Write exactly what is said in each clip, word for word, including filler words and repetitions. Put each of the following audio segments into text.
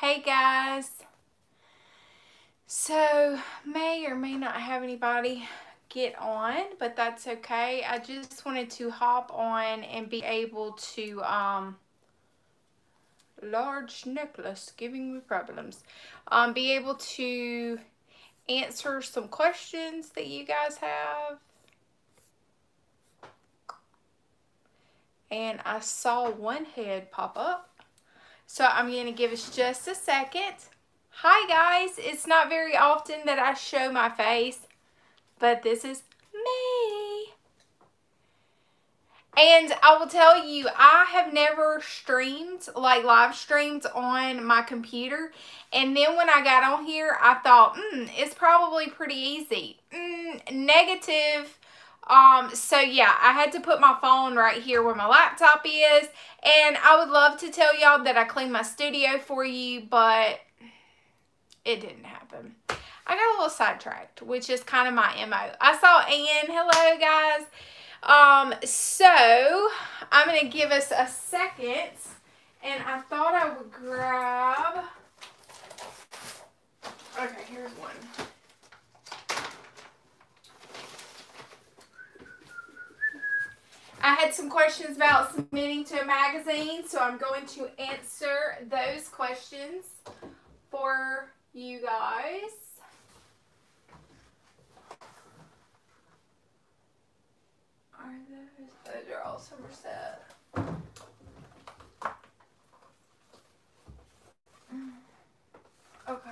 Hey guys, so may or may not have anybody get on, but that's okay. I just wanted to hop on and be able to um large necklace giving me problems um be able to answer some questions that you guys have. And I saw one head pop up, so I'm going to give us just a second. Hi guys, it's not very often that I show my face, but this is me. And I will tell you, I have never streamed, like live streamed on my computer. And then when I got on here, I thought, hmm, it's probably pretty easy. Mm, negative. Um, so yeah, I had to put my phone right here where my laptop is, and I would love to tell y'all that I cleaned my studio for you, but it didn't happen. I got a little sidetracked, which is kind of my M O. I saw Ann. Hello, guys. Um, so I'm going to give us a second, and I thought I would grab, okay, here's one. I had some questions about submitting to a magazine, so I'm going to answer those questions for you guys. Are those, those are all Somerset. Okay,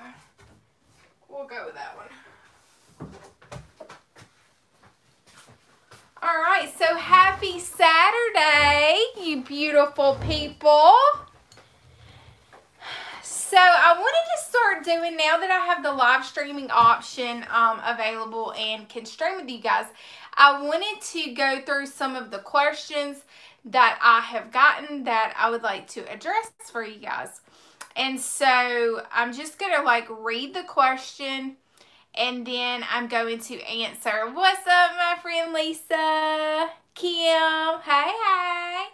we'll go with that one. All right, so happy Saturday, you beautiful people. So I wanted to start doing, now that I have the live streaming option um, available and can stream with you guys, I wanted to go through some of the questions that I have gotten that I would like to address for you guys. And so I'm just going to like read the question, and then I'm going to answer. What's up, my friend Lisa? Kim. Hey, hey.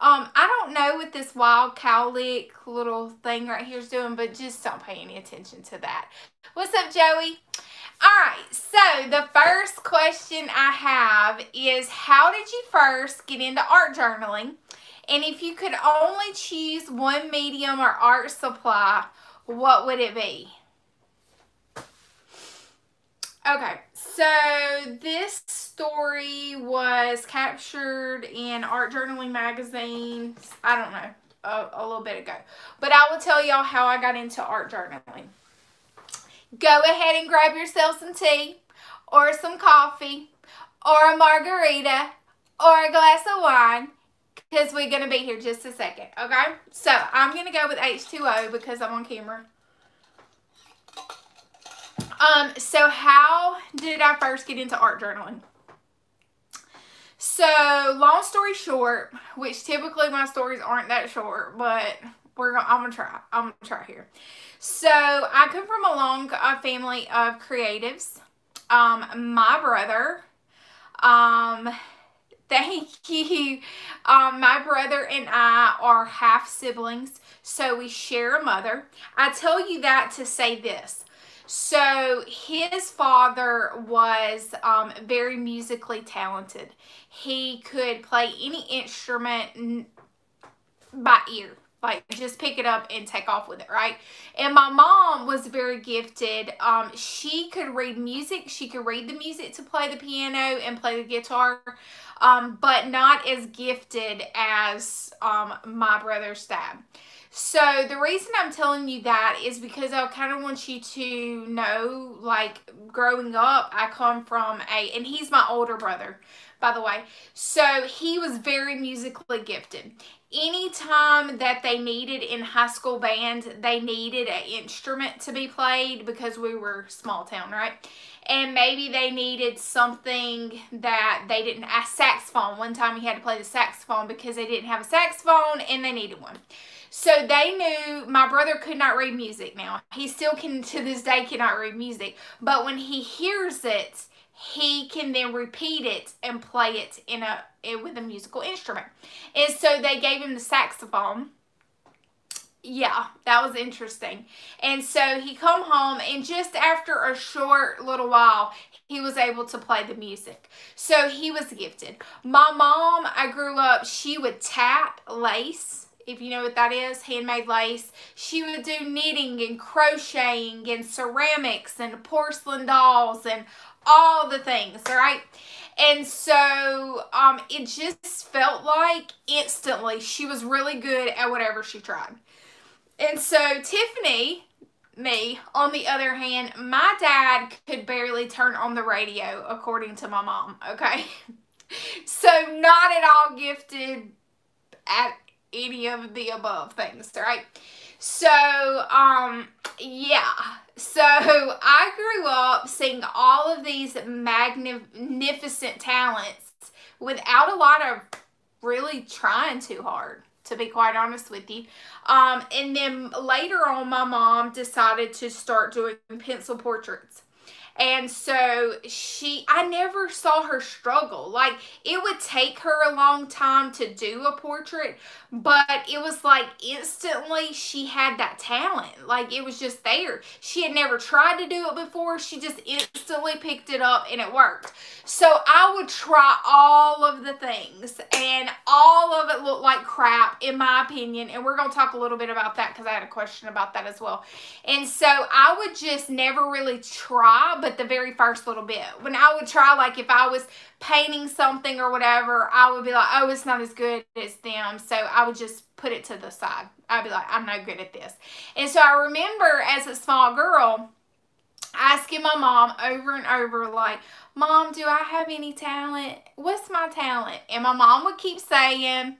Um, I don't know what this wild cowlick little thing right here is doing, but just don't pay any attention to that. What's up, Joey? All right, so the first question I have is, how did you first get into art journaling? And if you could only choose one medium or art supply, what would it be? Okay, so this story was captured in Art Journaling magazine, I don't know, a, a little bit ago. But I will tell y'all how I got into art journaling. Go ahead and grab yourself some tea, or some coffee, or a margarita, or a glass of wine, because we're going to be here just a second, okay? So, I'm going to go with H two O because I'm on camera. Um, so how did I first get into art journaling? So, long story short, which typically my stories aren't that short, but we're gonna, I'm gonna try. I'm gonna try here. So, I come from a long uh, family of creatives. Um, my brother, um, thank you. Um, my brother and I are half siblings, so we share a mother. I tell you that to say this. So his father was um, very musically talented. He could play any instrument by ear, like just pick it up and take off with it, right? And my mom was very gifted. Um, she could read music. She could read the music to play the piano and play the guitar, um, but not as gifted as um, my brother's dad. So the reason I'm telling you that is because I kind of want you to know, like, growing up, I come from a, and he's my older brother, by the way. So he was very musically gifted. Anytime that they needed in high school band, they needed an instrument to be played because we were small town, right? And maybe they needed something that they didn't, a saxophone. One time he had to play the saxophone because they didn't have a saxophone and they needed one. So they knew, my brother could not read music now. He still can, to this day, cannot read music. But when he hears it, he can then repeat it and play it in a with a musical instrument. And so they gave him the saxophone. yeah, that was interesting. And so he come home, and just after a short little while, he was able to play the music. So he was gifted. My mom, I grew up, she would tap lace, if you know what that is, handmade lace. She would do knitting and crocheting and ceramics and porcelain dolls and all the things, right? And so um, it just felt like instantly she was really good at whatever she tried. And so Tiffany, me, on the other hand, my dad could barely turn on the radio, according to my mom, okay? So not at all gifted at any of the above things, right? So, um, yeah. So, I grew up seeing all of these magnificent talents without a lot of really trying too hard, to be quite honest with you. Um, and then later on, my mom decided to start doing pencil portraits. And so, she, I never saw her struggle. Like, it would take her a long time to do a portrait, but it was like instantly she had that talent. Like, it was just there. She had never tried to do it before. She just instantly picked it up and it worked. So, I would try all of the things, and all of it looked like crap, in my opinion. And we're going to talk a little bit about that, because I had a question about that as well. And so, I would just never really try, but the very first little bit. When I would try, like if I was painting something or whatever, I would be like, oh, it's not as good as them. So I would just put it to the side. I'd be like, I'm not good at this. And so I remember as a small girl asking my mom over and over, like, Mom, do I have any talent? What's my talent? And my mom would keep saying,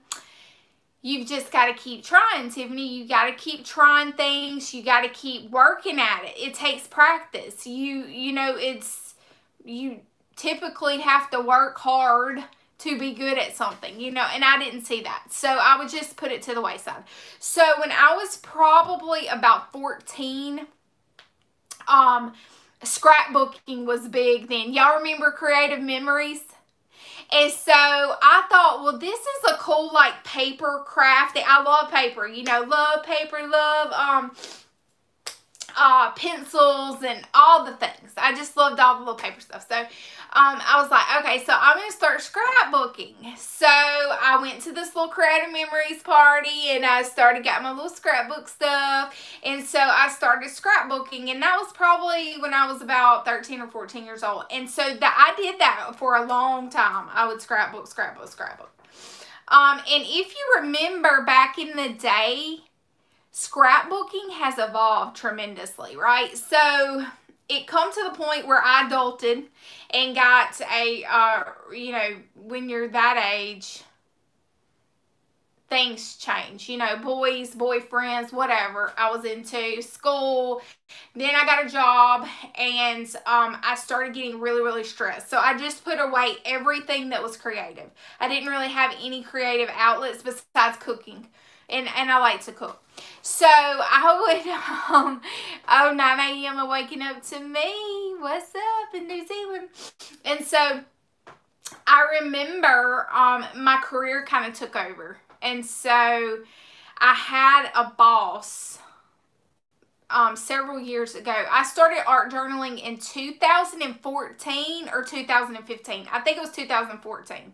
you've just got to keep trying, Tiffany. You got to keep trying things. You got to keep working at it. It takes practice. You, you know, it's, you typically have to work hard to be good at something, you know, and I didn't see that. So I would just put it to the wayside. So when I was probably about fourteen, um, scrapbooking was big then. Y'all remember Creative Memories? And so I thought, well, this is a cool, like, paper craft. I love paper, you know, love paper, love um, uh, pencils and all the things. I just loved all the little paper stuff. So um, I was like, okay, so I'm going to start scrapbooking. So I went to this little Creative Memories party, and I started getting my little scrapbook stuff. And so I started scrapbooking, and that was probably when I was about thirteen or fourteen years old. And so that I did that for a long time. I would scrapbook, scrapbook, scrapbook. Um, and if you remember back in the day, scrapbooking has evolved tremendously, right? So it come to the point where I adulted and got a, uh, you know, when you're that age, things change, you know, boys, boyfriends, whatever I was into, school. Then I got a job, and um, I started getting really, really stressed. So I just put away everything that was creative. I didn't really have any creative outlets besides cooking. And, and I like to cook. So I would, um, oh, nine A M are waking up to me. What's up in New Zealand? And so I remember um, my career kind of took over. And so I had a boss um, several years ago. I started art journaling in two thousand fourteen or two thousand fifteen. I think it was two thousand fourteen.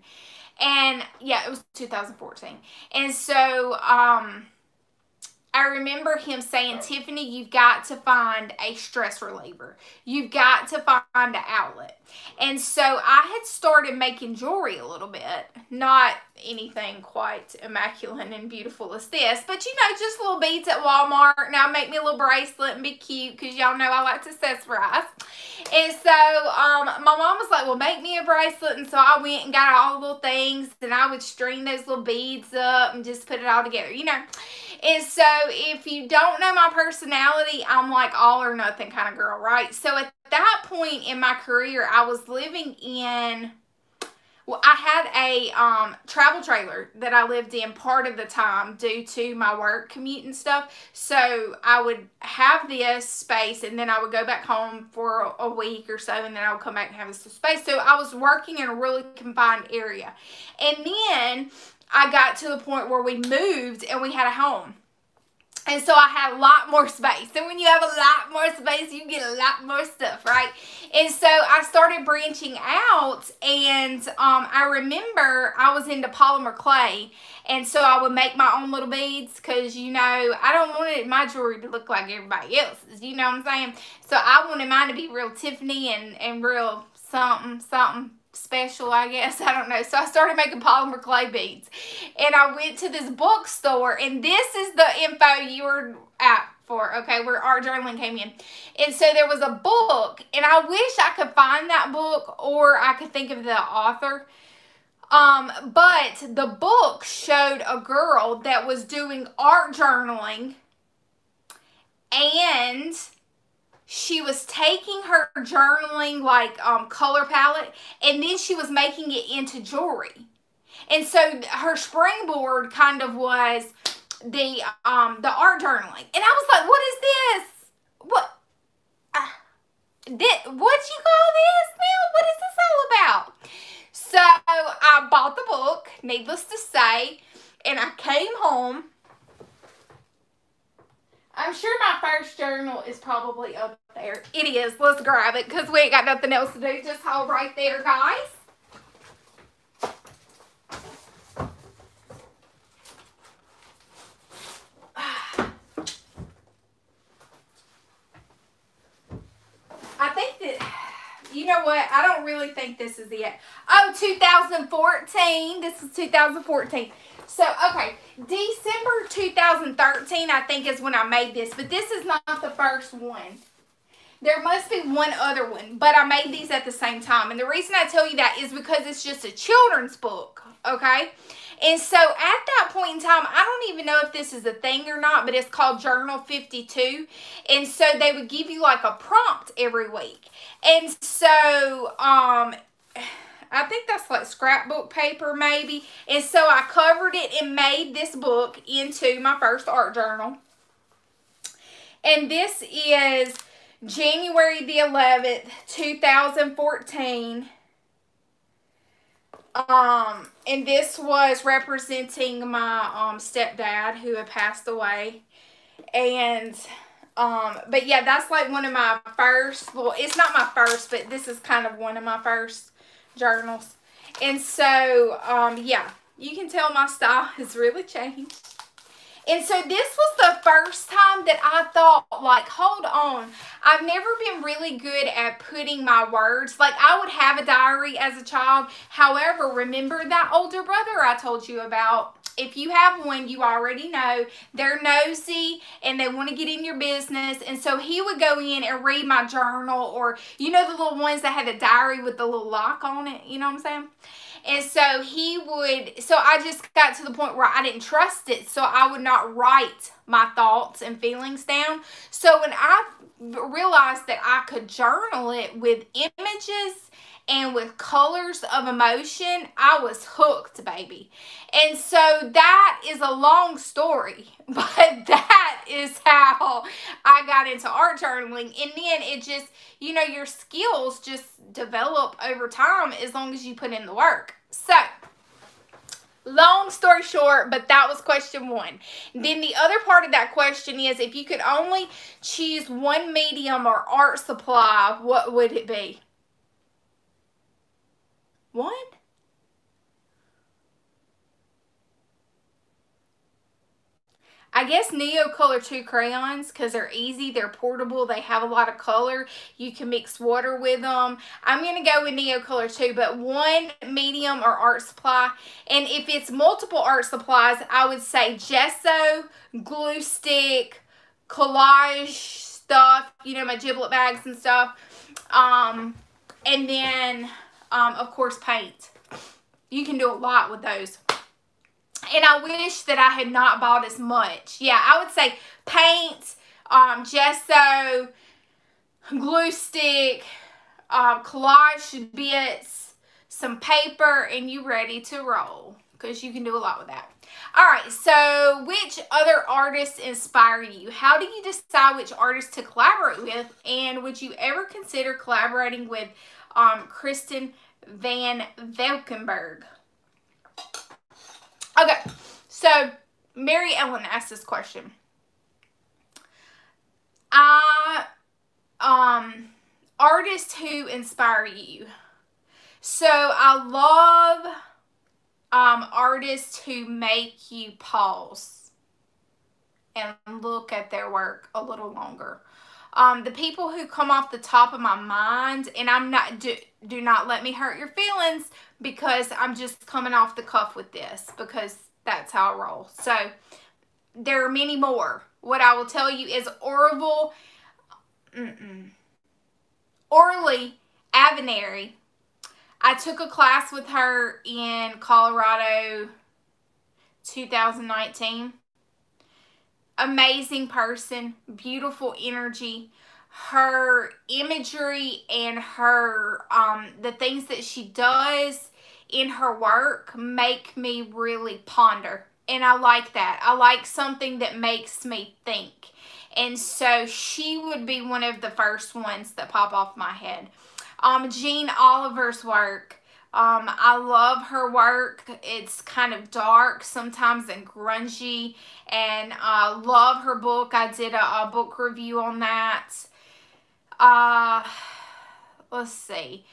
And, yeah, it was two thousand fourteen. And so, um, I remember him saying, Tiffany, you've got to find a stress reliever. You've got to find an outlet. And so, I had started making jewelry a little bit. Not anything quite immaculate and beautiful as this. But, you know, just little beads at Walmart. And I make me a little bracelet and be cute, because y'all know I like to accessorize. And so, um, my mom was like, well, make me a bracelet. And so, I went and got all the little things. And I would string those little beads up and just put it all together, you know. And so, if you don't know my personality, I'm like all or nothing kind of girl, right? So, at that point in my career, I was living in, well, I had a um, travel trailer that I lived in part of the time due to my work commute and stuff. So, I would have this space, and then I would go back home for a week or so, and then I would come back and have this space. So, I was working in a really confined area. And then, I got to the point where we moved, and we had a home. And so I had a lot more space. And when you have a lot more space, you get a lot more stuff, right? And so I started branching out, and um, I remember I was into polymer clay. And so I would make my own little beads because, you know, I don't want my jewelry to look like everybody else's. You know what I'm saying? So I wanted mine to be real Tiffany and, and real something, something. Special, I guess. I don't know. So I started making polymer clay beads, and I went to this bookstore, and this is the info you were at for, okay, where Art Journaling came in. And so there was a book, and I wish I could find that book, or I could think of the author. Um, but the book showed a girl that was doing art journaling, and she was taking her journaling, like, um, color palette, and then she was making it into jewelry. And so her springboard kind of was the, um, the art journaling. And I was like, what is this? What, uh, this, what you call this now? What is this all about? So I bought the book, needless to say, and I came home. I'm sure my first journal is probably up there. It is. Let's grab it because we ain't got nothing else to do. Just hold right there, guys. I think that, you know what? I don't really think this is it. Oh, two thousand fourteen. This is two thousand fourteen. So, okay, December two thousand thirteen, I think, is when I made this. But this is not the first one. There must be one other one. But I made these at the same time. And the reason I tell you that is because it's just a children's book, okay? And so, at that point in time, I don't even know if this is a thing or not, but it's called Journal fifty-two. And so, they would give you, like, a prompt every week. And so, um... I think that's like scrapbook paper maybe. And so I covered it and made this book into my first art journal. And this is January the eleventh, two thousand fourteen. Um, and this was representing my um, stepdad who had passed away. And... Um, but yeah, that's like one of my first, well, it's not my first, but this is kind of one of my first journals. And so, um, yeah, you can tell my style has really changed. And so this was the first time that I thought, like, hold on, I've never been really good at putting my words. Like, I would have a diary as a child. However, remember that older brother I told you about? If you have one, you already know. They're nosy and they want to get in your business. And so he would go in and read my journal, or, you know, the little ones that had a diary with the little lock on it. You know what I'm saying? And so he would, so I just got to the point where I didn't trust it. So I would not write my thoughts and feelings down. So when I realized that I could journal it with images and with colors of emotion, I was hooked, baby. And so that is a long story, but that is how I got into art journaling. And then it just, you know, your skills just develop over time as long as you put in the work. So, long story short, but that was question one. Then the other part of that question is, if you could only choose one medium or art supply, what would it be? One? I guess Neo Color two crayons, because they're easy, they're portable, they have a lot of color. You can mix water with them. I'm going to go with Neo Color two, but one medium or art supply. And if it's multiple art supplies, I would say gesso, glue stick, collage stuff, you know, my giblet bags and stuff. Um, and then... Um, of course, paint. You can do a lot with those. And I wish that I had not bought as much. Yeah, I would say paint, um, gesso, glue stick, um, collage bits, some paper, and you ready to roll. Because you can do a lot with that. Alright, so which other artists inspire you? How do you decide which artists to collaborate with? And would you ever consider collaborating with Um, Kristen Van Valkenburg? Okay, so Mary Ellen asked this question. I, um, artists who inspire you. So I love um, artists who make you pause and look at their work a little longer. Um, the people who come off the top of my mind, and I'm not, do, do not let me hurt your feelings because I'm just coming off the cuff with this because that's how I roll. So there are many more. What I will tell you is Orville, mm-mm, Orly Avneri. I took a class with her in Colorado two thousand nineteen. Amazing person, beautiful energy. Her imagery and her um, the things that she does in her work make me really ponder. And I like that. I like something that makes me think. And so she would be one of the first ones that pop off my head. Um, Gene Oliver's work. Um, I love her work. It's kind of dark sometimes and grungy. And I uh, love her book. I did a, a book review on that. Uh, let's see.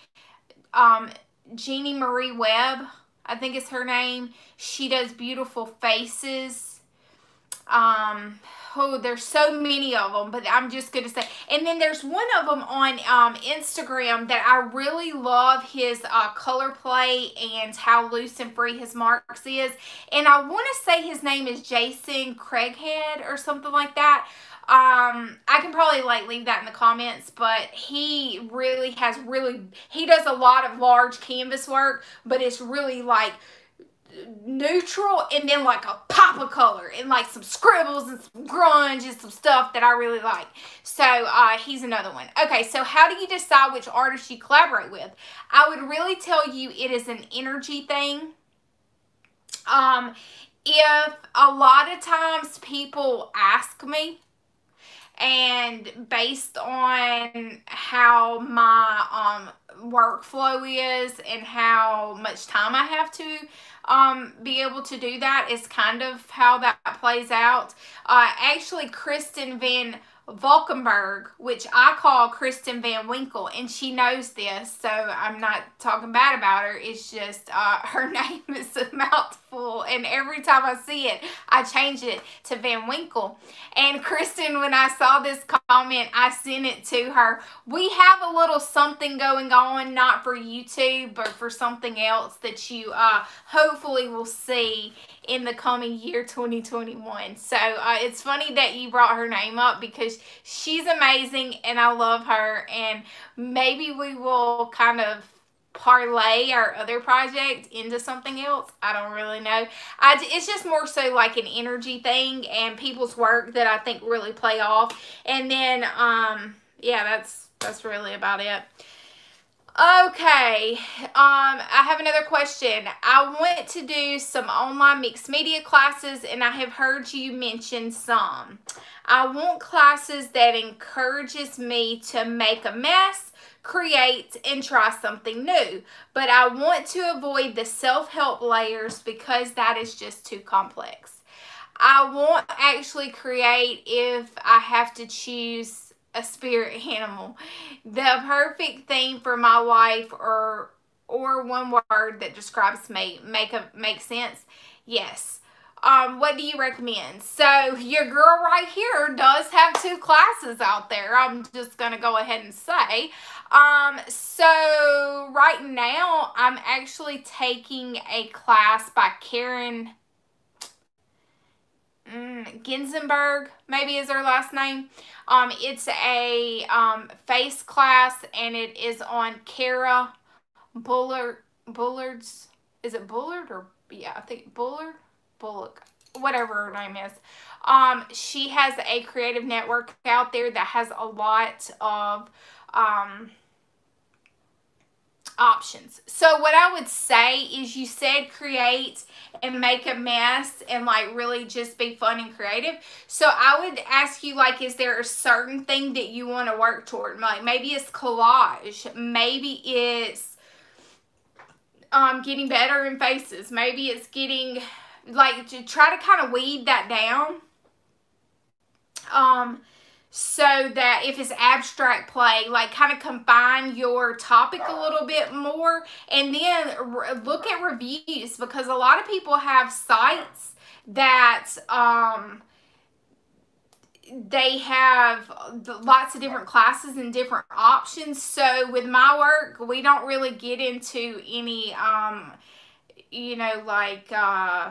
Um, Jeannie Marie Webb, I think is her name. She does beautiful faces. Um, oh, there's so many of them, but I'm just going to say. And then there's one of them on um, Instagram that I really love his uh, color play and how loose and free his marks is. And I want to say his name is Jason Craighead or something like that. Um, I can probably like leave that in the comments, but he really has really, he does a lot of large canvas work, but it's really like neutral and then like a pop of color and like some scribbles and some grunge and some stuff that I really like. So, uh, he's another one. Okay. So how do you decide which artists you collaborate with? I would really tell you it is an energy thing. Um, if a lot of times people ask me, and based on how my um, workflow is and how much time I have to um, be able to do that is kind of how that plays out. Uh, actually, Kristen Van Valkenburg, which I call Kristen Van Winkle, and she knows this, so I'm not talking bad about her. It's just uh, her name is a mouthful, and every time I see it, I change it to Van Winkle. And Kristen, when I saw this comment, I sent it to her. We have a little something going on, not for YouTube, but for something else that you uh, hopefully will see in the coming year twenty twenty-one. So uh, it's funny that you brought her name up because she's amazing and I love her, and maybe we will kind of parlay our other project into something else. I don't really know. I, it's just more so like an energy thing and people's work that I think really play off. And then um yeah, that's that's really about it. Okay, um, I have another question. I want to do some online mixed media classes, and I have heard you mention some. I want classes that encourages me to make a mess, create, and try something new. But I want to avoid the self-help layers because that is just too complex. I won't actually create if I have to choose a spirit animal, the perfect theme for my life, or or one word that describes me. Make a make sense? Yes. Um, what do you recommend? So your girl right here does have two classes out there. I'm just gonna go ahead and say. Um, so right now I'm actually taking a class by Karen Mm, Ginsenberg, maybe is her last name. Um, it's a um, face class, and it is on Kara Bullard. Bullard's, is it Bullard or yeah, I think Bullard, Bullock, whatever her name is. Um, she has a creative network out there that has a lot of um options. So what I would say is you said create and make a mess and like really just be fun and creative. So I would ask you, like, is there a certain thing that you want to work toward? Like maybe it's collage, maybe it's um, getting better in faces, maybe it's getting like to try to kind of weed that down. Um, so that if it's abstract play, like kind of confine your topic a little bit more, and then look at reviews, because a lot of people have sites that um, they have lots of different classes and different options. So with my work, we don't really get into any, um, you know, like uh,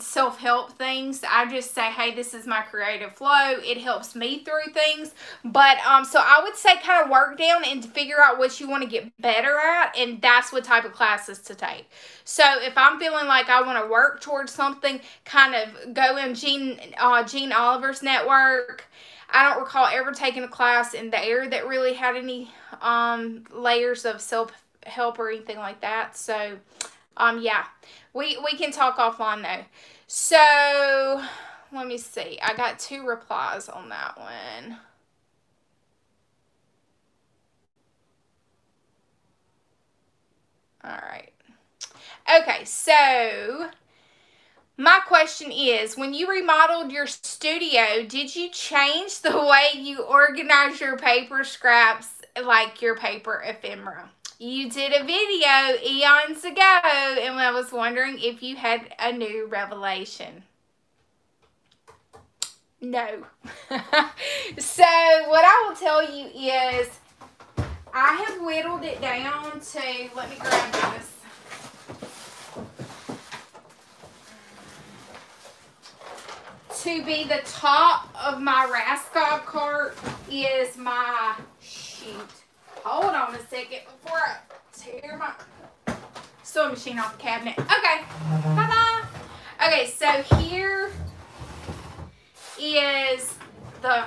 self-help things. I just say, hey, this is my creative flow. It helps me through things. But um, so I would say kind of work down and figure out what you want to get better at, and that's what type of classes to take. So if I'm feeling like I want to work towards something, kind of go in Gene, uh, Gene Oliver's network. I don't recall ever taking a class in the air that really had any um, layers of self-help or anything like that. So Um, yeah, we, we can talk offline though. So, let me see. I got two replies on that one. All right. Okay, so my question is, when you remodeled your studio, did you change the way you organize your paper scraps, like your paper ephemera? You did a video eons ago, and I was wondering if you had a new revelation. No. So, what I will tell you is I have whittled it down to, let me grab this. To be the top of my Raskob cart is my sheet. Hold on a second before I tear my sewing machine off the cabinet. Okay, bye-bye. Okay, so here is the,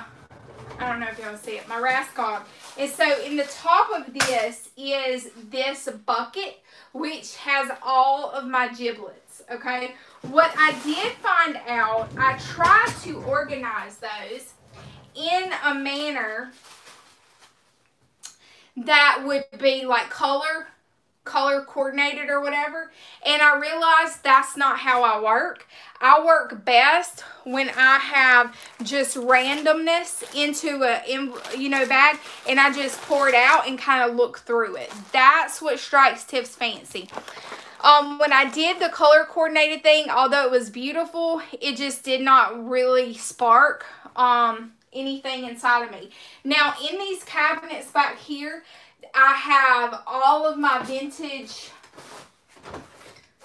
I don't know if y'all can see it, my Raskob. And so in the top of this is this bucket, which has all of my giblets, okay? What I did find out, I tried to organize those in a manner that would be like color color coordinated or whatever, and I realized that's not how I work. I work best when I have just randomness into a in, you know bag, and I just pour it out and kind of look through it. That's what strikes Tiff's fancy. Um, when I did the color coordinated thing, although it was beautiful, it just did not really spark um anything inside of me. Now in these cabinets back here, I have all of my vintage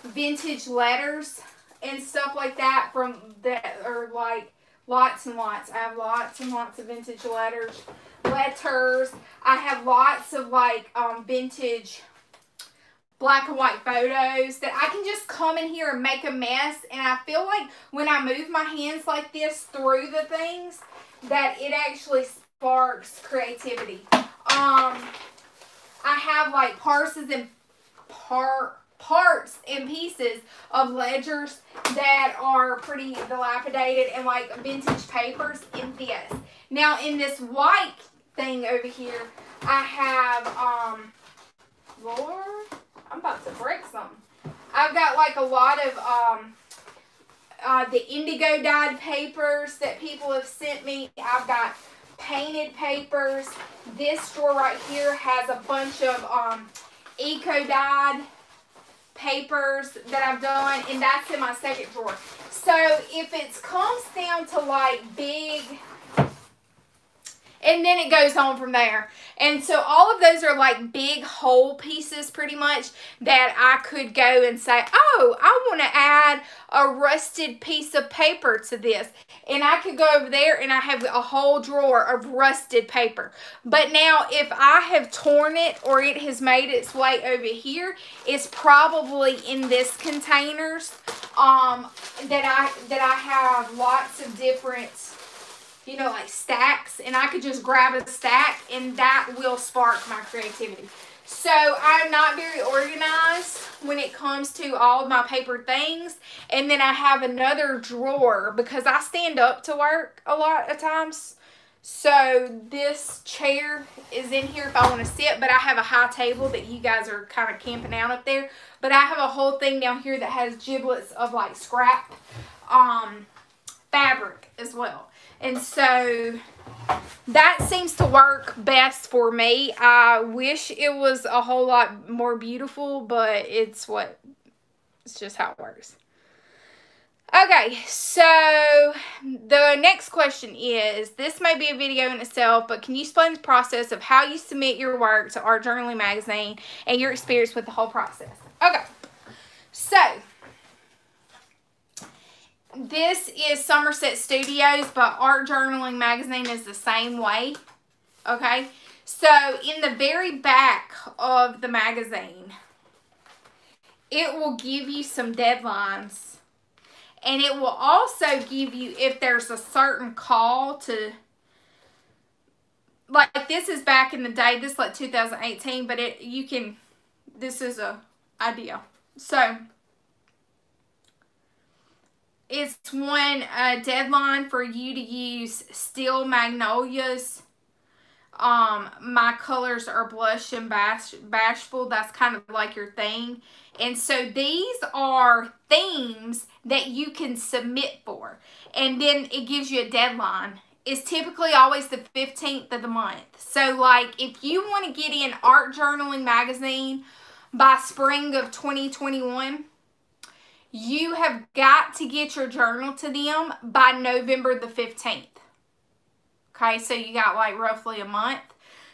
vintage letters and stuff like that from that, or like lots and lots. I have lots and lots of vintage letters letters. I have lots of like um vintage black and white photos that I can just come in here and make a mess. And I feel like when I move my hands like this through the things, that it actually sparks creativity. Um, I have like parts and par parts and pieces of ledgers that are pretty dilapidated and like vintage papers in this. Now in this white thing over here, I have um, Lord, I'm about to break something. I've got like a lot of um. Uh, the indigo dyed papers that people have sent me. I've got painted papers. This drawer right here has a bunch of um, eco dyed papers that I've done, and that's in my second drawer. So if it comes down to like big, and then it goes on from there. And so all of those are like big whole pieces pretty much that I could go and say, oh, I want to add a rusted piece of paper to this. And I could go over there and I have a whole drawer of rusted paper. But now if I have torn it or it has made its way over here, it's probably in this containers um, that I, that I have lots of different, you know, like stacks, and I could just grab a stack, and that will spark my creativity. So I'm not very organized when it comes to all of my paper things. And then I have another drawer because I stand up to work a lot of times. So this chair is in here if I want to sit, but I have a high table that you guys are kind of camping out up there. But I have a whole thing down here that has giblets of like scrap, um, fabric as well. And so that seems to work best for me. I wish it was a whole lot more beautiful, but it's what, it's just how it works. Okay, so the next question is, this may be a video in itself, but can you explain the process of how you submit your work to Art Journaling magazine and your experience with the whole process? Okay, so this is Somerset Studios, but Art Journaling magazine is the same way, okay? So in the very back of the magazine, it will give you some deadlines. And it will also give you, if there's a certain call to, like this is back in the day, this is like two thousand eighteen, but it, you can, this is a idea. So, it's one uh, deadline for you to use Steel Magnolias, um, My Colors Are Blush and bash, Bashful, that's kind of like your thing. And so these are themes that you can submit for. And then it gives you a deadline. It's typically always the fifteenth of the month. So like if you want to get in Art Journaling magazine by spring of twenty twenty-one, you have got to get your journal to them by November the fifteenth. Okay, so you got like roughly a month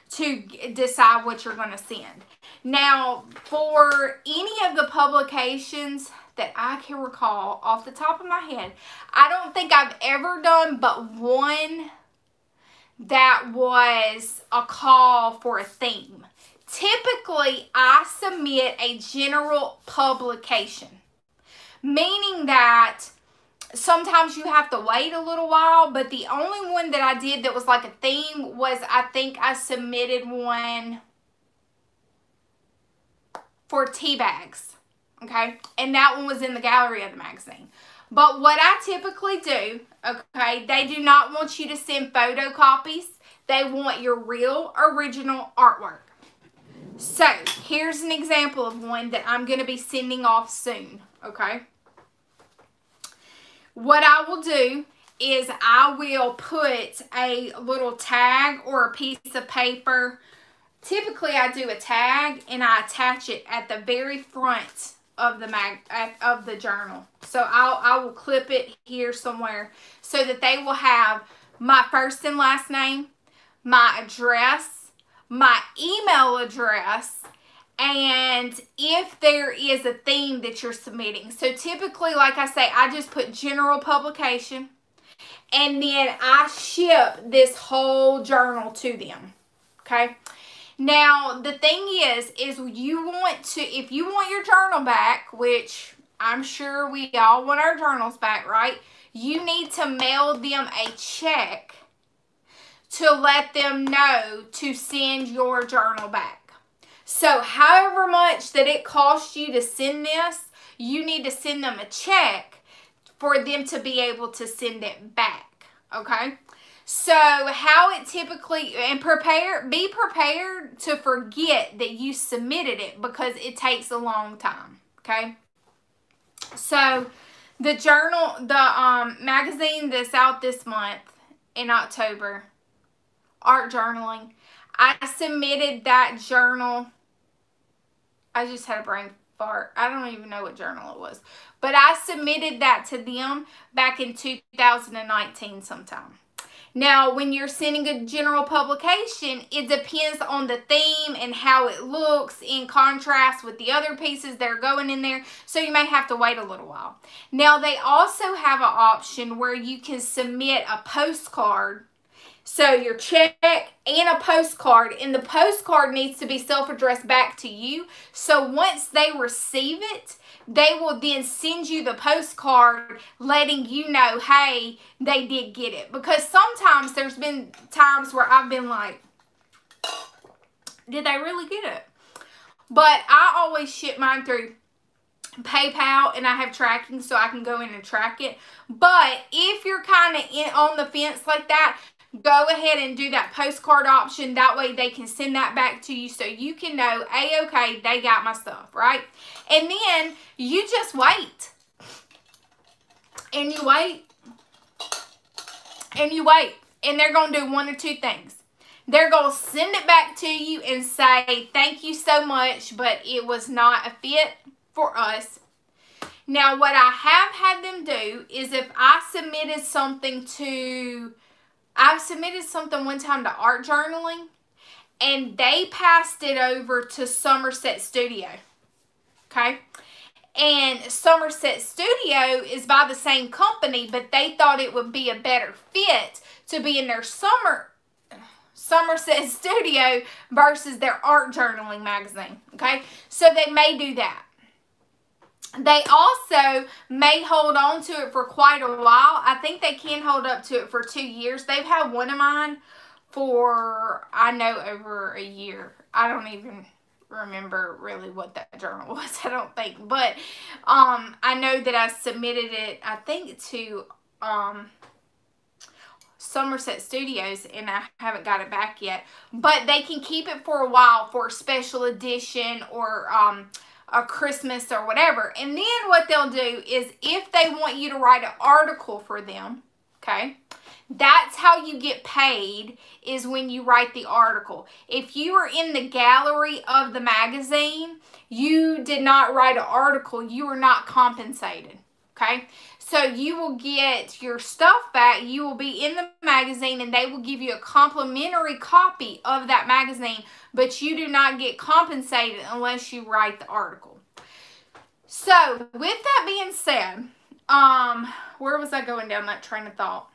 to decide what you're going to send. Now, for any of the publications that I can recall off the top of my head, I don't think I've ever done but one that was a call for a theme. Typically, I submit a general publication, meaning that sometimes you have to wait a little while, but the only one that I did that was like a theme was, I think I submitted one for tea bags, okay? And that one was in the gallery of the magazine. But what I typically do, okay, they do not want you to send photocopies. They want your real original artwork. So here's an example of one that I'm going to be sending off soon, okay? What I will do is I will put a little tag or a piece of paper. Typically, I do a tag and I attach it at the very front of the mag of the journal. So I'll, I will clip it here somewhere so that they will have my first and last name, my address, my email address, and if there is a theme that you're submitting. So typically, like I say, I just put general publication and then I ship this whole journal to them, okay? Now, the thing is, is you want to, if you want your journal back, which I'm sure we all want our journals back, right? You need to mail them a check to let them know to send your journal back. So, however much that it costs you to send this, you need to send them a check for them to be able to send it back, okay? So how it typically, and prepare, be prepared to forget that you submitted it because it takes a long time, okay? So the journal, the um, magazine that's out this month in October, Art Journaling, I submitted that journal. I just had a brain fart. I don't even know what journal it was. But I submitted that to them back in two thousand nineteen sometime. Now, when you're sending a general publication, it depends on the theme and how it looks in contrast with the other pieces that are going in there. So you may have to wait a little while. Now, they also have an option where you can submit a postcard. So your check and a postcard. And the postcard needs to be self-addressed back to you. So once they receive it, they will then send you the postcard letting you know, hey, they did get it. Because sometimes there's been times where I've been like, did they really get it? But I always ship mine through PayPal, and I have tracking so I can go in and track it. But if you're kind of on the fence like that, go ahead and do that postcard option. That way they can send that back to you so you can know, hey, okay, they got my stuff, right? And then you just wait. And you wait. and you wait, and they're going to do one or two things. They're going to send it back to you and say, thank you so much, but it was not a fit for us. Now, what I have had them do is if I submitted something to, I submitted something one time to Art Journaling, and they passed it over to Somerset Studio, okay? And Somerset Studio is by the same company, but they thought it would be a better fit to be in their summer Somerset Studio versus their Art Journaling magazine, okay? So they may do that. They also may hold on to it for quite a while. I think they can hold up to it for two years. They've had one of mine for, I know, over a year. I don't even remember really what that journal was, I don't think. But um, I know that I submitted it, I think, to um, Somerset Studios, and I haven't got it back yet. But they can keep it for a while for a special edition or um, a Christmas or whatever. And then what they'll do is if they want you to write an article for them, okay, that's how you get paid, is when you write the article. If you are in the gallery of the magazine, you did not write an article, you are not compensated, okay? So you will get your stuff back, you will be in the magazine, and they will give you a complimentary copy of that magazine, but you do not get compensated unless you write the article. So with that being said, um, where was I going down that train of thought?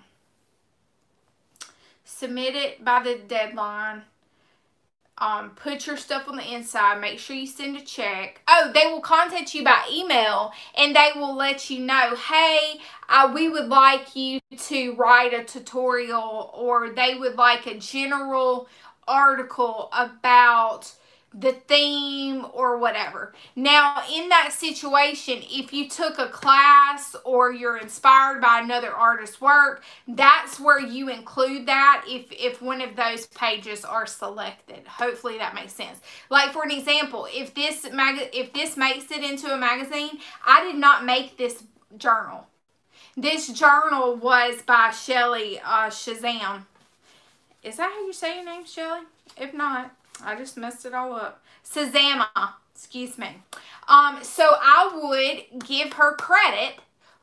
Submit it by the deadline. Um, put your stuff on the inside. Make sure you send a check. Oh, they will contact you by email, and they will let you know, hey, uh, we would like you to write a tutorial, or they would like a general article about the theme or whatever. Now, in that situation, if you took a class or you're inspired by another artist's work, that's where you include that if, if one of those pages are selected. Hopefully that makes sense. Like, for an example, if this mag- if this makes it into a magazine, I did not make this journal. This journal was by Shelley uh, Susanna. Is that how you say your name, Shelley? If not, I just messed it all up. Susanna, excuse me. Um, so I would give her credit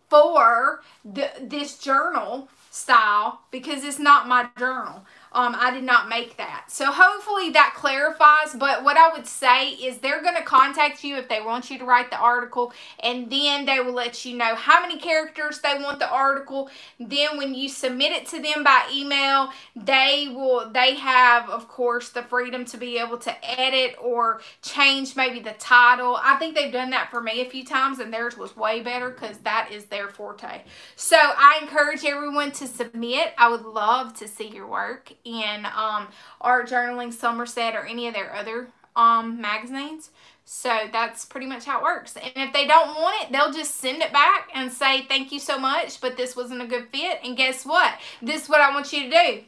for the, this journal style, because it's not my journal. Um, I did not make that. So hopefully that clarifies. But what I would say is they're going to contact you if they want you to write the article. And then they will let you know how many characters they want the article. Then when you submit it to them by email, they will, they have, of course, the freedom to be able to edit or change maybe the title. I think they've done that for me a few times, and theirs was way better because that is their forte. So I encourage everyone to submit. I would love to see your work in um, Art Journaling, Somerset, or any of their other um, magazines. So that's pretty much how it works. And if they don't want it, they'll just send it back and say, thank you so much, but this wasn't a good fit. And guess what? This is what I want you to do.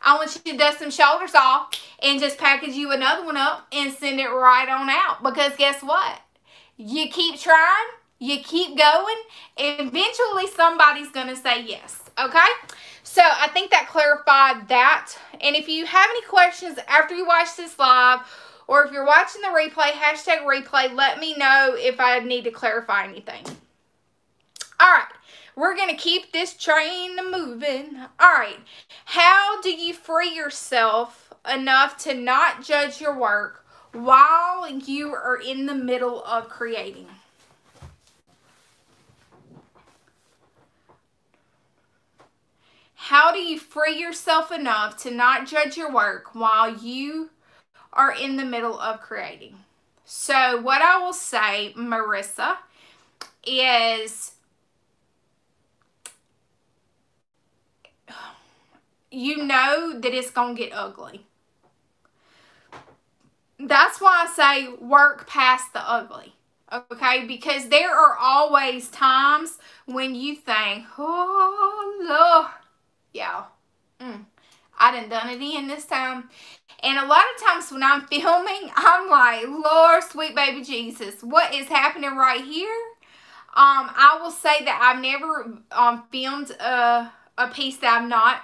I want you to dust some shoulders off and just package you another one up and send it right on out. Because guess what? You keep trying, you keep going, and eventually somebody's going to say yes. Okay? So I think that clarified that. And if you have any questions after you watch this live, or if you're watching the replay, hashtag replay, let me know if I need to clarify anything. All right. We're going to keep this train moving. All right. How do you free yourself enough to not judge your work while you are in the middle of creating? How do you free yourself enough to not judge your work while you are in the middle of creating? So what I will say, Marissa, is you know that it's going to get ugly. That's why I say work past the ugly. Okay, because there are always times when you think, oh, Lord. Y'all, mm, I done done it in this time. And a lot of times when I'm filming, I'm like, Lord, sweet baby Jesus, what is happening right here? Um, I will say that I've never um, filmed a, a piece that I've not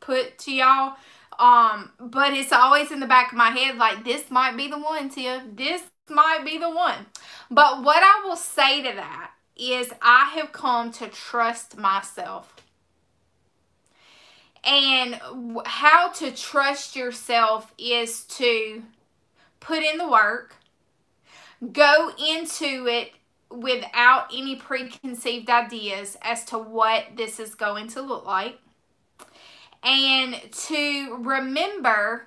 put to y'all. Um, but it's always in the back of my head, like, this might be the one, Tiff. This might be the one. But what I will say to that is I have come to trust myself. And how to trust yourself is to put in the work, go into it without any preconceived ideas as to what this is going to look like, and to remember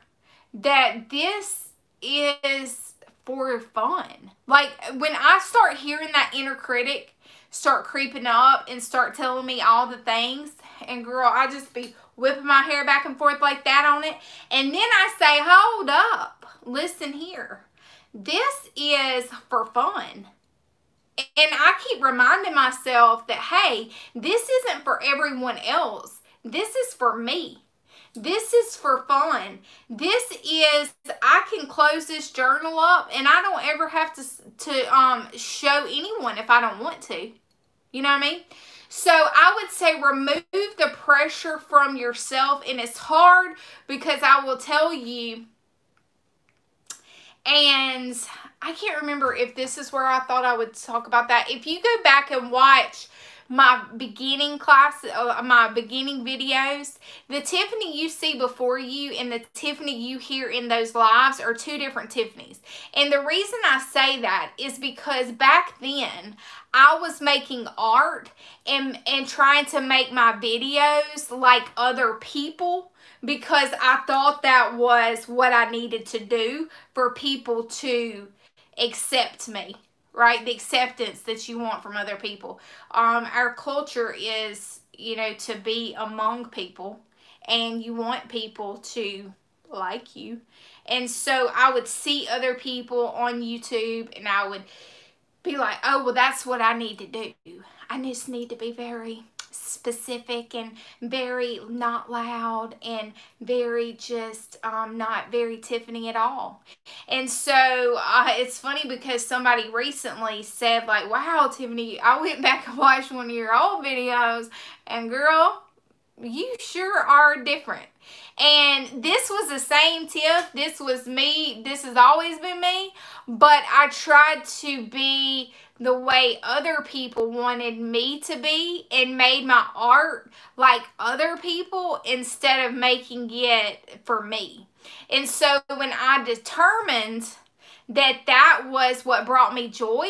that this is for fun. Like, when I start hearing that inner critic start creeping up and start telling me all the things, and girl, I just be whipping my hair back and forth like that on it, and then I say, hold up, listen here, this is for fun. And I keep reminding myself that, hey, this isn't for everyone else. This is for me. This is for fun. This is, I can close this journal up and I don't ever have to, to um, show anyone if I don't want to. You know what I mean? So I would say remove the pressure from yourself. And it's hard because I will tell you, and I can't remember if this is where I thought I would talk about that. If you go back and watch my beginning class, uh, my beginning videos, the Tiffany you see before you and the Tiffany you hear in those lives are two different Tiffanies. And the reason I say that is because back then, I was making art and, and trying to make my videos like other people, because I thought that was what I needed to do for people to accept me, right? The acceptance that you want from other people. Um, our culture is, you know, to be among people, and you want people to like you. And so I would see other people on YouTube and I would be like, oh, well, that's what I need to do. I just need to be very specific and very not loud and very just um not very Tiffany at all. And so uh, it's funny because somebody recently said, like, wow, Tiffany, I went back and watched one of your old videos and girl, you sure are different. And this was the same Tiff. This was me. This has always been me. But I tried to be the way other people wanted me to be and made my art like other people instead of making it for me. And so when I determined that that was what brought me joy,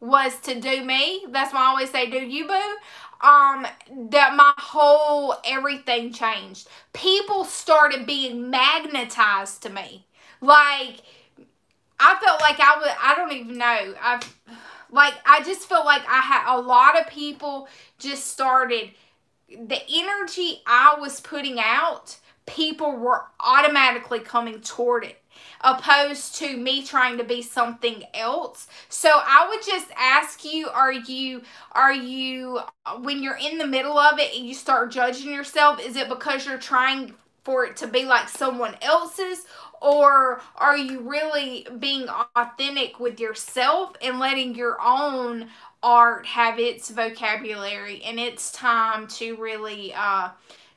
was to do me. That's why I always say, do you, boo. Um, that my whole everything changed. People started being magnetized to me. Like, I felt like I was, I don't even know. I, like, I just felt like I had a lot of people just started, the energy I was putting out, people were automatically coming toward it, opposed to me trying to be something else. So I would just ask you, are you, are you, when you're in the middle of it and you start judging yourself, is it because you're trying for it to be like someone else's? Or are you really being authentic with yourself and letting your own art have its vocabulary and its time to really, uh,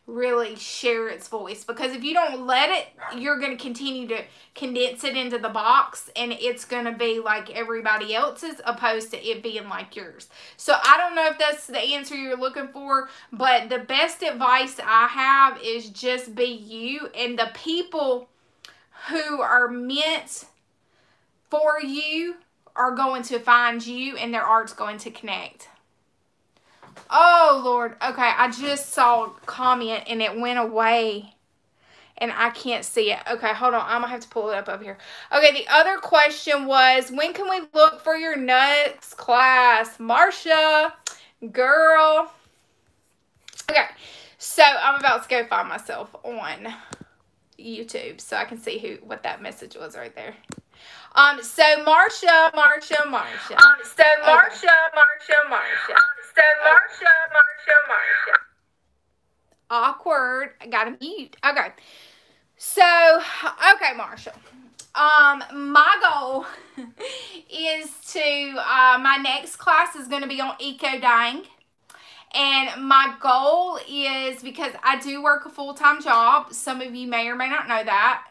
really share its voice? Because if you don't let it, you're going to continue to condense it into the box, and it's going to be like everybody else's opposed to it being like yours. So I don't know if that's the answer you're looking for, but the best advice I have is just be you, and the people who are meant for you are going to find you, and their art's going to connect. Oh, Lord. Okay, I just saw a comment, and it went away, and I can't see it. Okay, hold on. I'm going to have to pull it up over here. Okay, the other question was, when can we look for your next class? Marsha, girl. Okay, so I'm about to go find myself on YouTube so I can see who what that message was right there. Um, so Marsha, Marsha, Marsha. Um, so Marsha, Marsha, Marsha. Um, so Marsha, Marsha, Marsha. Awkward. I gotta mute. Okay. So, okay, Marsha. Um, my goal is to, uh, my next class is going to be on eco-dying. And my goal is, because I do work a full-time job, some of you may or may not know that,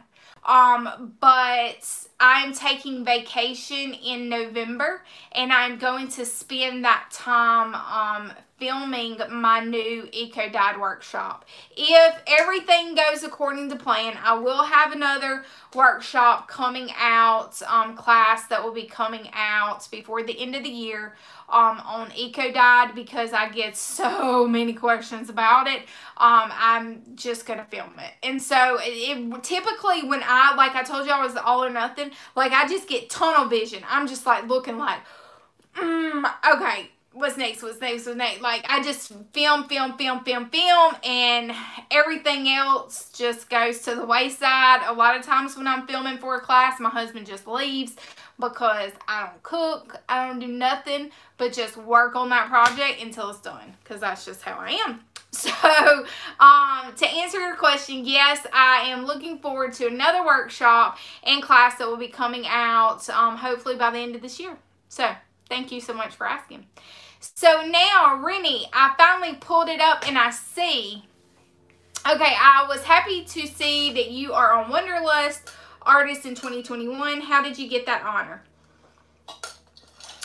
um, but I'm taking vacation in November, and I'm going to spend that time um, filming my new Eco Dyed workshop. If everything goes according to plan, I will have another workshop coming out, um, class that will be coming out before the end of the year um, on Eco Dyed, because I get so many questions about it. Um, I'm just going to film it. And so it, it, typically when I, like I told you, I was the all or nothing, like I just get tunnel vision. I'm just like looking like, mm, okay, what's next, what's next, what's next, like, I just film, film, film, film, film, and everything else just goes to the wayside. A lot of times when I'm filming for a class, my husband just leaves because I don't cook, I don't do nothing but just work on that project until it's done, because that's just how I am. So, um, to answer your question, yes, I am looking forward to another workshop and class that will be coming out, um, hopefully by the end of this year. So, thank you so much for asking. So now, Rennie, I finally pulled it up and I see. Okay, I was happy to see that you are on Wonderlust Artist in twenty twenty-one. How did you get that honor?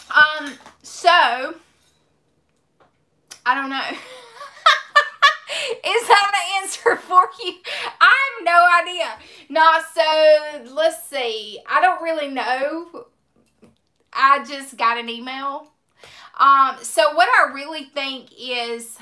Um, so, I don't know. Is that an answer for you? I have no idea. No, so, let's see. I don't really know. I just got an email. Um, so what I really think is,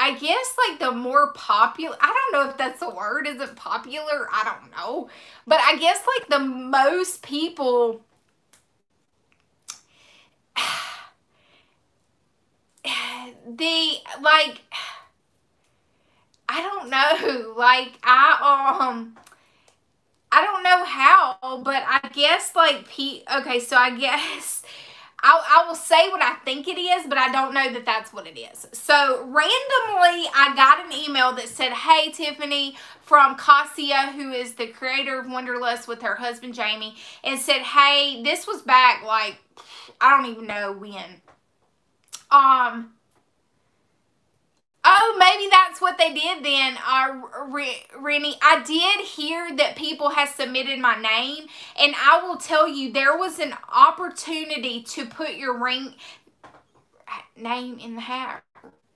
I guess like the more popular, I don't know if that's a word, is it popular? I don't know. But I guess like the most people, the like, I don't know. Like I, um, I don't know how, but I guess like Pete. Okay, so I guess I, I will say what I think it is, but I don't know that that's what it is. So randomly, I got an email that said, "Hey, Tiffany," from Cassia, who is the creator of Wonderlust with her husband Jamie, and said, "Hey, this was back like I don't even know when." Um. Oh, maybe that's what they did then, uh, Rennie. I did hear that people have submitted my name, and I will tell you, there was an opportunity to put your ring name in the hat.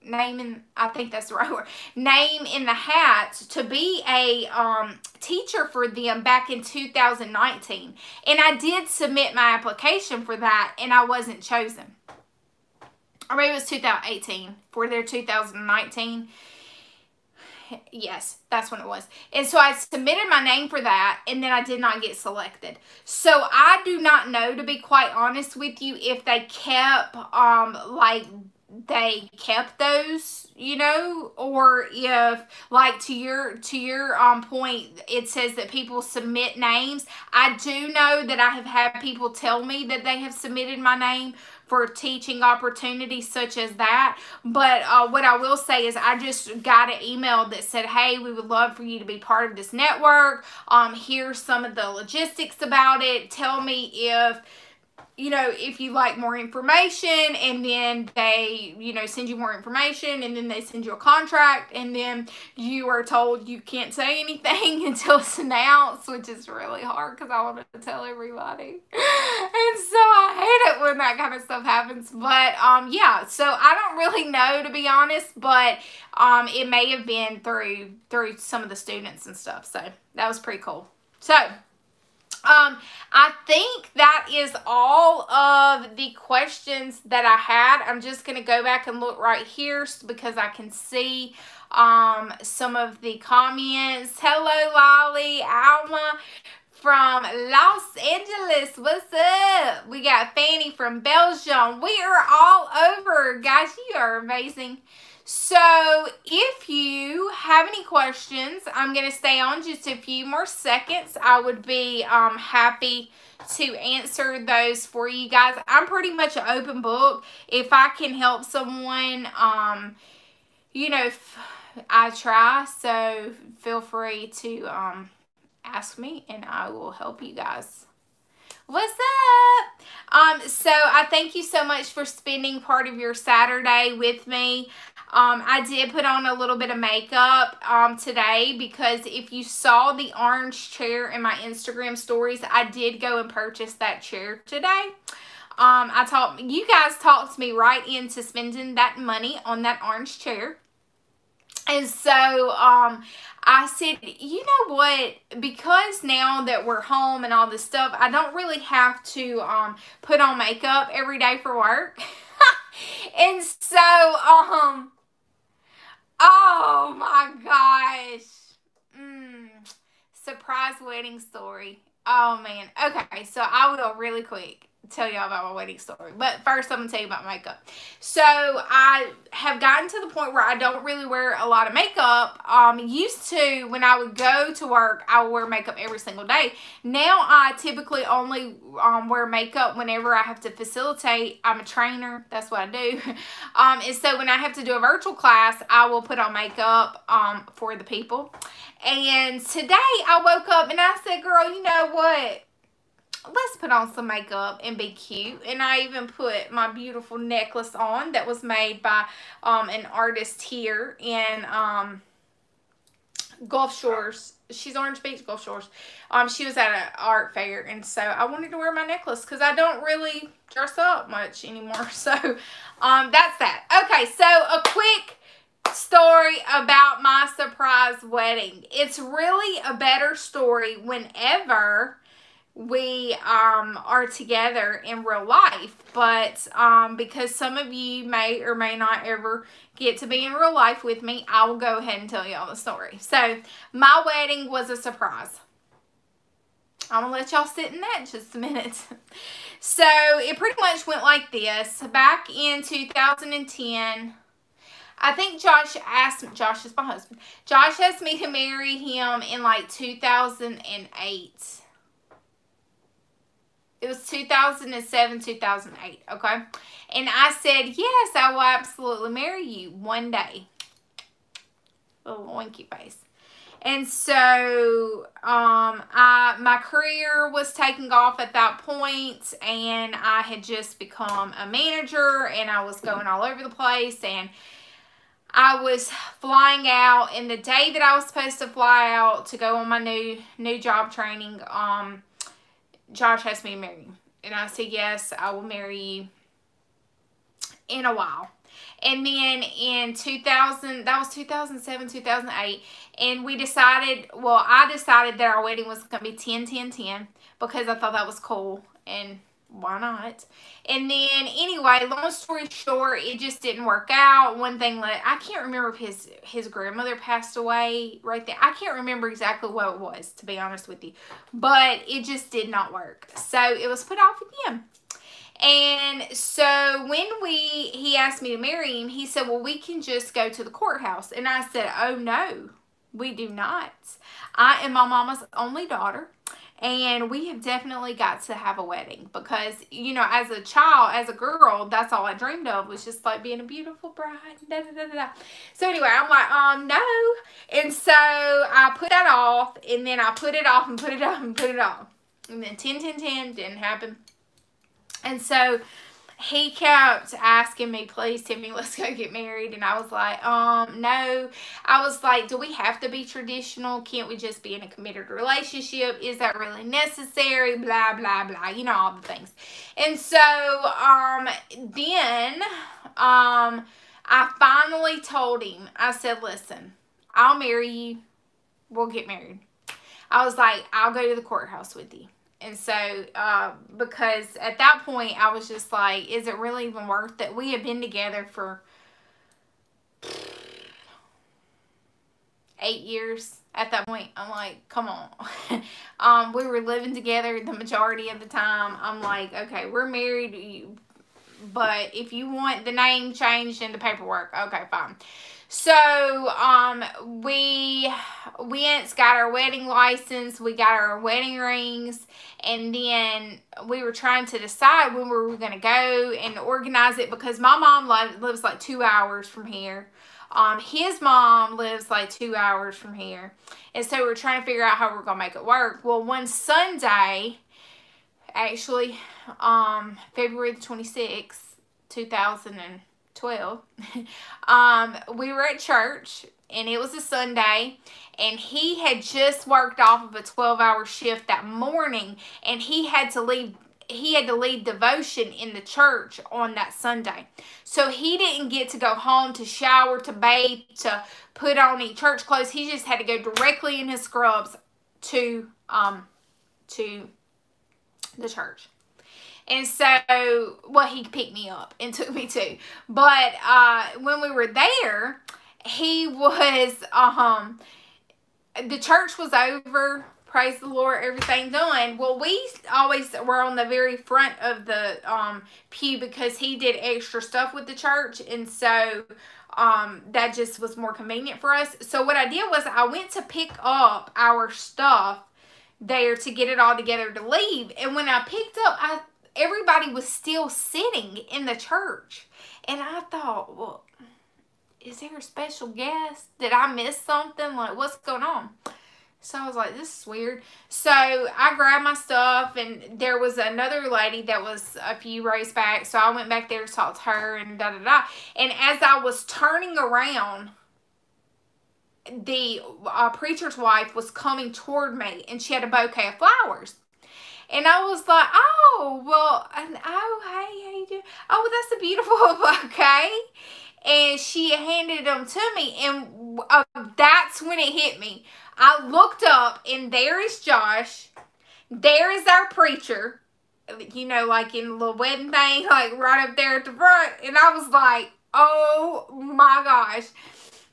Name in, I think that's the right word. Name in the hat to be a um, teacher for them back in two thousand nineteen, and I did submit my application for that, and I wasn't chosen. Or maybe it was two thousand eighteen for their two thousand nineteen. Yes, that's when it was. And so I submitted my name for that, and then I did not get selected. So I do not know, to be quite honest with you, if they kept, um, like, they kept those, you know, or if, like, to your to your um point, it says that people submit names. I do know that I have had people tell me that they have submitted my name for teaching opportunities such as that, but uh, what I will say is I just got an email that said, hey, we would love for you to be part of this network. Um, here's some of the logistics about it. Tell me if, you know, if you like more information, and then they, you know, send you more information, and then they send you a contract, and then you are told you can't say anything until it's announced, which is really hard because I wanted to tell everybody. And so I hate it when that kind of stuff happens. But, um, yeah, so I don't really know, to be honest, but, um, it may have been through, through some of the students and stuff. So that was pretty cool. So, Um, I think that is all of the questions that I had. I'm just going to go back and look right here because I can see, um, some of the comments. Hello, Lolly, Alma from Los Angeles. What's up? We got Fanny from Belgium. We are all over. Guys, you are amazing. So, if you have any questions, I'm going to stay on just a few more seconds. I would be um, happy to answer those for you guys. I'm pretty much an open book. If I can help someone, um, you know, I try. So, feel free to um, ask me and I will help you guys. What's up? Um, so I thank you so much for spending part of your Saturday with me. Um, I did put on a little bit of makeup um, today because if you saw the orange chair in my Instagram stories, I did go and purchase that chair today. Um, I talked, you guys talked me right into spending that money on that orange chair. And so um, I said, you know what, because now that we're home and all this stuff, I don't really have to um, put on makeup every day for work. And so, um, oh my gosh, mm, surprise wedding story. Oh man, okay, so I will really quick tell y'all about my wedding story, but first I'm gonna tell you about makeup. So I have gotten to the point where I don't really wear a lot of makeup. Um used to, when I would go to work, I would wear makeup every single day. Now I typically only um wear makeup whenever I have to facilitate. I'm a trainer, that's what I do. Um and so when I have to do a virtual class, I will put on makeup um for the people. And today I woke up and I said, girl, you know what, let's put on some makeup and be cute. And I even put my beautiful necklace on that was made by um, an artist here in um, Gulf Shores. She's Orange Beach, Gulf Shores. Um, she was at an art fair, and so I wanted to wear my necklace because I don't really dress up much anymore. So um, that's that. Okay, so a quick story about my surprise wedding. It's really a better story whenever we um are together in real life, but um because some of you may or may not ever get to be in real life with me, I will go ahead and tell y'all the story. So my wedding was a surprise. I'm gonna let y'all sit in that just a minute. So it pretty much went like this. Back in two thousand ten, I think Josh asked me, Josh is my husband, Josh asked me to marry him in like two thousand eight. It was two thousand seven, two thousand eight, okay? And I said, yes, I will absolutely marry you one day. Little winky face. And so, um, I, my career was taking off at that point, and I had just become a manager, and I was going all over the place, and I was flying out, and the day that I was supposed to fly out to go on my new, new job training, um, Josh asked me to marry him, and I said, yes, I will marry you in a while. And then in two thousand, that was two thousand seven, two thousand eight, and we decided, well, I decided that our wedding was going to be ten, ten, ten, because I thought that was cool, and why not? And then, anyway, long story short, it just didn't work out. One thing, like, I can't remember if his, his grandmother passed away right there. I can't remember exactly what it was, to be honest with you. But it just did not work. So, it was put off again. And so, when we, he asked me to marry him, he said, well, we can just go to the courthouse. And I said, oh, no, we do not. I am my mama's only daughter. And we have definitely got to have a wedding because, you know, as a child, as a girl, that's all I dreamed of was just like being a beautiful bride. Da, da, da, da. So anyway, I'm like, um, no. And so I put that off, and then I put it off and put it off and put it off. And then ten, ten, ten didn't happen. And so he kept asking me, please, Timmy, let's go get married. And I was like, um, no. I was like, do we have to be traditional? Can't we just be in a committed relationship? Is that really necessary? Blah, blah, blah. You know, all the things. And so, um, then, um, I finally told him, I said, listen, I'll marry you. We'll get married. I was like, I'll go to the courthouse with you. And so, uh, because at that point, I was just like, is it really even worth it? We had been together for eight years at that point. I'm like, come on. um, we were living together the majority of the time. I'm like, okay, we're married, but if you want the name changed and the paperwork, okay, fine. So, um, we went, got our wedding license, we got our wedding rings, and then we were trying to decide when we were going to go and organize it because my mom li lives like two hours from here. Um, his mom lives like two hours from here. And so, we were trying to figure out how we we're going to make it work. Well, one Sunday actually um February the twenty-sixth, two thousand twelve, um we were at church, and it was a Sunday, and he had just worked off of a twelve hour shift that morning, and he had to leave he had to lead devotion in the church on that Sunday. So he didn't get to go home to shower, to bathe, to put on any church clothes. He just had to go directly in his scrubs to um to the church. And so, well, he picked me up and took me to. But uh, when we were there, he was, um, the church was over. Praise the Lord, everything done. Well, we always were on the very front of the um, pew because he did extra stuff with the church. And so, um, that just was more convenient for us. So what I did was I went to pick up our stuff there to get it all together to leave. And when I picked up, I everybody was still sitting in the church. And I thought, well, is there a special guest? Did I miss something? Like, what's going on? So I was like, this is weird. So I grabbed my stuff, and there was another lady that was a few rows back. So I went back there to talk to her and da da da. And as I was turning around, the uh, preacher's wife was coming toward me, and she had a bouquet of flowers. And I was like, oh, well, and, oh, hey, how you doing? Oh, that's a beautiful bouquet. And she handed them to me, and uh, that's when it hit me. I looked up, and there is Josh. There is our preacher, you know, like in the little wedding thing, like right up there at the front. And I was like, oh, my gosh.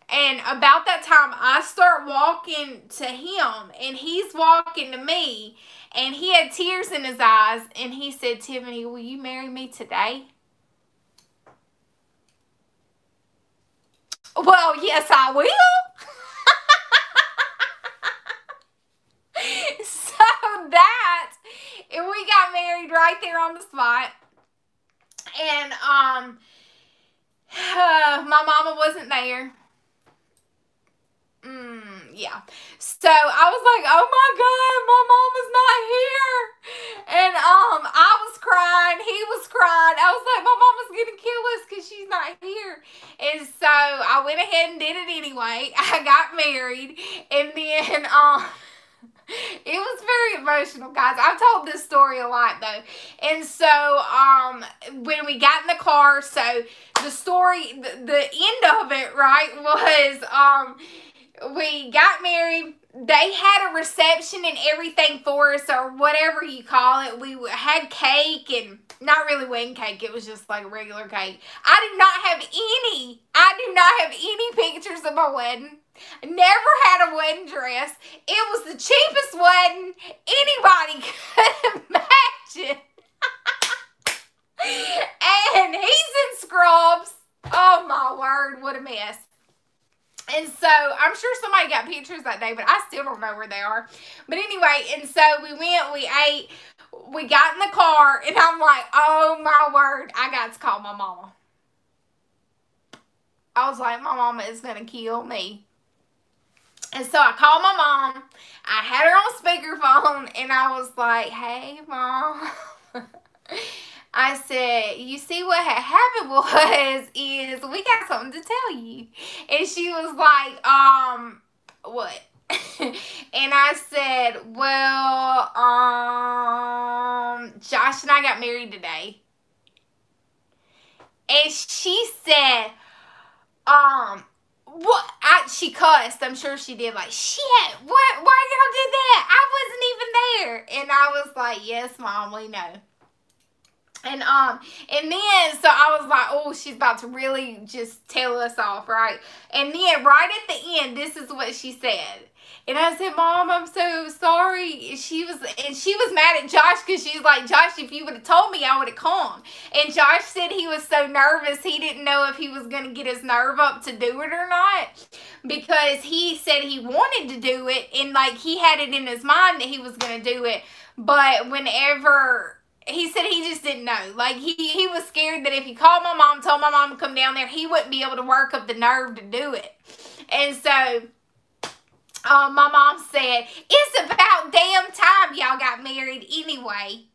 And about that time, I start walking to him, and he's walking to me, and he had tears in his eyes, and he said, Tiffany, will you marry me today? Well, yes, I will. So that, and we got married right there on the spot. And um, uh, my mama wasn't there. Mm, yeah. So I was like, oh my God, my mama's not here. And um, I was crying. He was crying. I was like, my mama's going to kill us because she's not here. And so I went ahead and did it anyway. I got married. And then um, it was very emotional, guys. I've told this story a lot, though. And so um, when we got in the car, so the story, the, the end of it, right, was... um. We got married. They had a reception and everything for us, or whatever you call it. We had cake, and not really wedding cake. It was just like regular cake. I do not have any. I do not have any pictures of my wedding. I never had a wedding dress. It was the cheapest wedding anybody could imagine. And he's in scrubs. Oh, my word. What a mess. And so, I'm sure somebody got pictures that day, but I still don't know where they are. But anyway, and so we went, we ate, we got in the car, and I'm like, oh my word, I got to call my mama. I was like, my mama is going to kill me. And so, I called my mom. I had her on speakerphone, and I was like, hey, Mom. I said, you see what had happened was, is we got something to tell you. And she was like, um, what? And I said, well, um, Josh and I got married today. And she said, um, what? I, she cussed. I'm sure she did. Like, shit, what? Why y'all do that? I wasn't even there. And I was like, yes, Mom, we know. And, um, and then, so I was like, oh, she's about to really just tell us off, right? And then, right at the end, this is what she said. And I said, Mom, I'm so sorry. She was, and she was mad at Josh because she was like, Josh, if you would have told me, I would have come. And Josh said he was so nervous. He didn't know if he was going to get his nerve up to do it or not, because he said he wanted to do it. And, like, he had it in his mind that he was going to do it. But whenever... He said he just didn't know. Like, he, he was scared that if he called my mom, told my mom to come down there, he wouldn't be able to work up the nerve to do it. And so, um, my mom said, it's about damn time y'all got married anyway.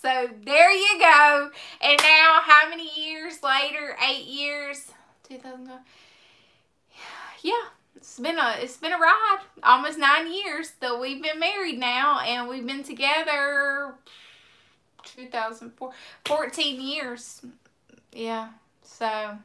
So there you go. And now how many years later? Eight years. two thousand nine. Yeah. It's been a it's been a ride. Almost nine years that we've been married now, and we've been together two thousand four, fourteen years. Yeah. So,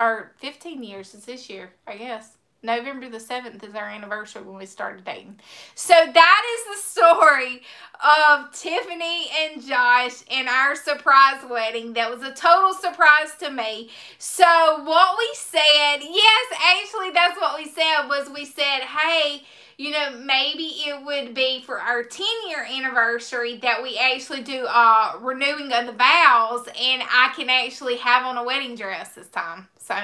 or fifteen years since this year, I guess. November the seventh is our anniversary when we started dating. So that is the story of Tiffany and Josh and our surprise wedding. That was a total surprise to me. So what we said, yes, actually that's what we said, was we said, hey, you know, maybe it would be for our ten-year anniversary that we actually do uh, renewing of the vows, and I can actually have on a wedding dress this time. So,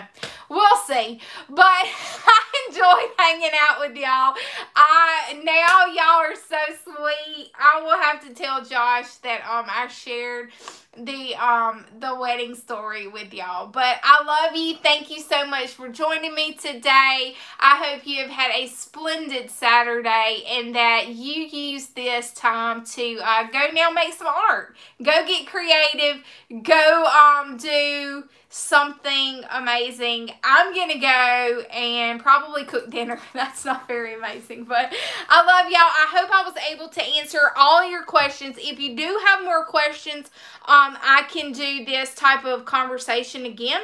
we'll see. But I enjoyed hanging out with y'all. I now y'all are so sweet. I will have to tell Josh that um I shared the um the wedding story with y'all. But I love you. Thank you so much for joining me today. I hope you have had a splendid Saturday and that you use this time to uh, go now make some art. Go get creative. Go um do something amazing. I'm gonna go and probably cook dinner. That's not very amazing, but I love y'all. I hope I was able to answer all your questions. If you do have more questions, um I can do this type of conversation again.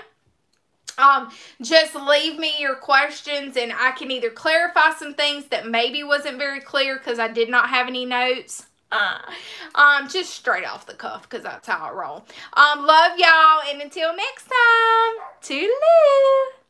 Um, just leave me your questions and I can either clarify some things that maybe wasn't very clear because I did not have any notes. Uh, um, just straight off the cuff because that's how I roll. Um, love y'all, and until next time, toodaloo.